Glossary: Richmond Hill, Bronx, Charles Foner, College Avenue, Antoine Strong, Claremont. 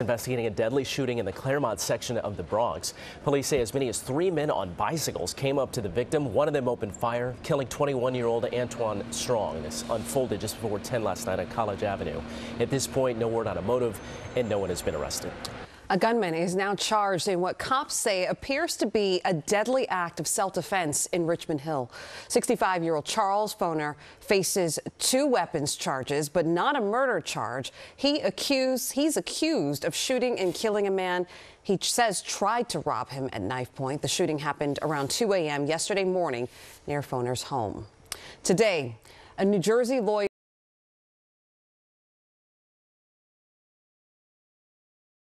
Investigating a deadly shooting in the Claremont section of the Bronx. Police say as many as 3 men on bicycles came up to the victim. One of them opened fire, killing 21-year-old Antoine Strong. This unfolded just before 10 last night on College Avenue. At this point, no word on a motive, and no one has been arrested. A gunman is now charged in what cops say appears to be a deadly act of self-defense in Richmond Hill. 65-year-old Charles Foner faces 2 weapons charges, but not a murder charge. He's accused of shooting and killing a man he says tried to rob him at knife point. The shooting happened around 2 a.m. yesterday morning near Foner's home. Today, a New Jersey lawyer